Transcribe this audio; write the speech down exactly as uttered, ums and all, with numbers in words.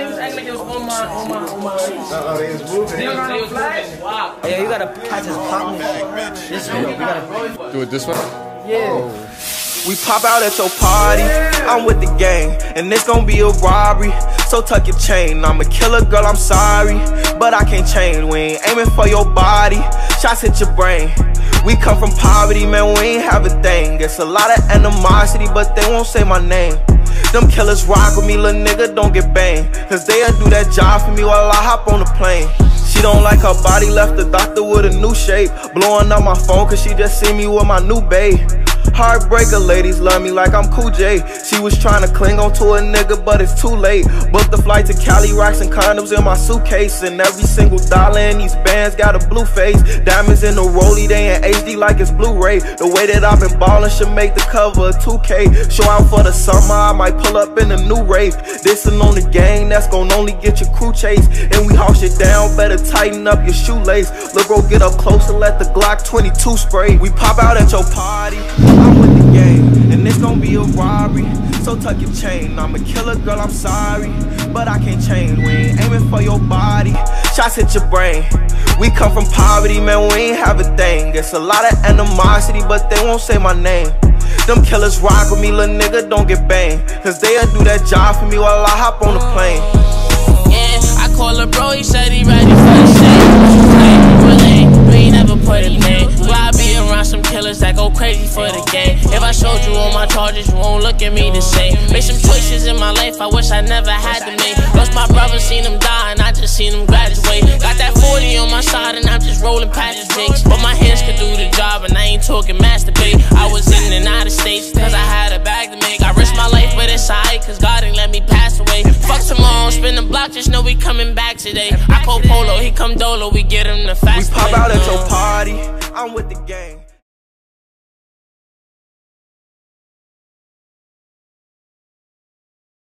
they was acting like it was on my, on my, on my. Uh-uh, they was moving. They was moving. Wow. Yeah, you gotta catch his pop. This way, you gotta do it this way. Yeah. Oh. We pop out at your party. I'm with the gang, and it's gonna be a robbery. So tuck your chain. I'm a killer, girl. I'm sorry, but I can't change. We ain't aiming for your body. Shots hit your brain. We come from poverty, man, we ain't have a thing. It's a lot of animosity, but they won't say my name. Them killers rock with me, little nigga, don't get banged. Cause they'll do that job for me while I hop on the plane. She don't like her body, left the doctor with a new shape. Blowing up my phone cause she just seen me with my new babe. Heartbreaker ladies love me like I'm Cool J. She was trying to cling on to a nigga, but it's too late. Booked the flight to Cali, rocks and condoms in my suitcase. And every single dollar in these bands got a blue face. Diamonds in the rollie, they in H D like it's Blu-ray. The way that I've been ballin' should make the cover of two K. Show out for the summer, I might pull up in a new rave. Dissin' on the gang, that's gon' only get your crew chased. And we haul shit down, better tighten up your shoelace. Look, bro, get up close and let the Glock twenty-two spray. We pop out at your party. I'm with the game, and it's gon' be a robbery. So tuck your chain. I'm a killer, girl, I'm sorry, but I can't change. We ain't aiming for your body. Shots hit your brain. We come from poverty, man, we ain't have a thing. It's a lot of animosity, but they won't say my name. Them killers rock with me, little nigga, don't get banged. Cause they'll do that job for me while I hop on the plane. Yeah, I call her bro, he said he ready for the shit. But ain't never put a name. Why I be around some killers that go crazy for the game? If I showed you all my charges, you won't look at me the same. Made some choices in my life I wish I never had to make. Lost my brother, seen him die, and I just seen him graduate. Got that forty on my side, and I'm just rolling patches, dicks. But my hands could do the job, and I ain't talking masturbate. I was in and out of states, cause I had a bag to make. I risked my life, but it's alright, cause God ain't let me pass away. Fuck tomorrow, spin the block, just know we coming back today. I call Polo, he come Dolo, we get him the fast. We pop out at your party, I'm with the gang.